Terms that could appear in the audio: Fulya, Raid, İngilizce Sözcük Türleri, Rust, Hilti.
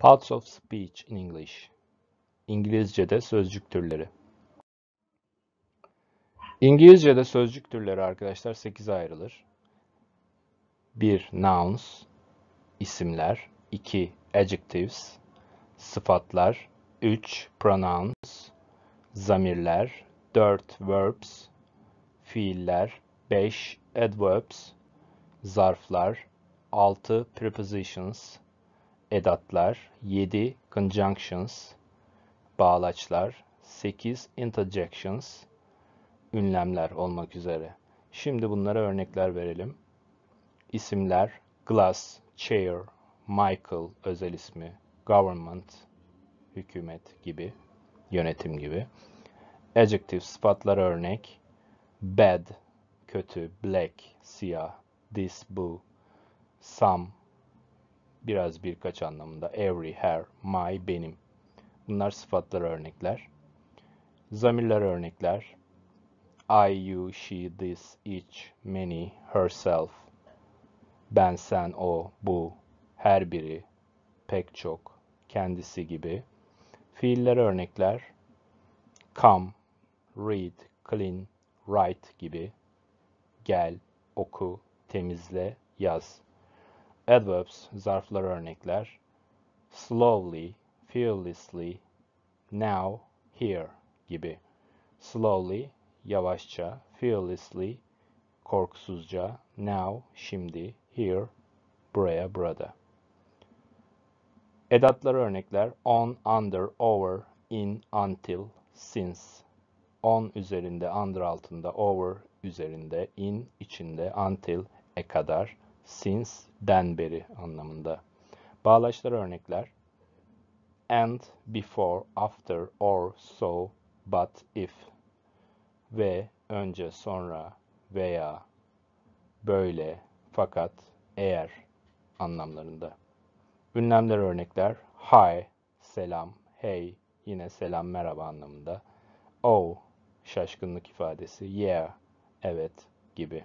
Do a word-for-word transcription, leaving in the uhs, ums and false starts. Parts of speech in English. İngilizce'de sözcük türleri. İngilizce'de sözcük türleri arkadaşlar sekize ayrılır. bir Nouns, isimler. iki Adjectives, sıfatlar. üç Pronouns, zamirler. dört Verbs, fiiller. beş Adverbs, zarflar. altı Prepositions, edatlar. yedi Conjunctions, bağlaçlar. sekiz Interjections, ünlemler olmak üzere. Şimdi bunlara örnekler verelim. İsimler: glass, chair, Michael özel ismi, government hükümet gibi, yönetim gibi. Adjective sıfatlara örnek: bad kötü, black siyah, this bu, some biraz birkaç anlamında, every her, my benim. Bunlar sıfatlara örnekler. Zamirlere örnekler: I, you, she, this, each, many, herself. Ben, sen, o, bu, her biri, pek çok, kendisi gibi. Fiillere örnekler: come, read, clean, write gibi. Gel, oku, temizle, yaz. Adverbs, zarflara örnekler: slowly, fearlessly, now, here gibi. Slowly, yavaşça, fearlessly, korkusuzca, now, şimdi, here, buraya, burada. Edatlara örnekler: on, under, over, in, until, since. On üzerinde, under altında, over üzerinde, in içinde, until e kadar, since den beri anlamında. Bağlaçlara örnekler: and, before, after, or, so, but, if. Ve, önce, sonra, veya, böyle, fakat, eğer anlamlarında. Ünlemler örnekler: hi, selam, hey, yine selam, merhaba anlamında. Oh, şaşkınlık ifadesi, yeah, evet gibi.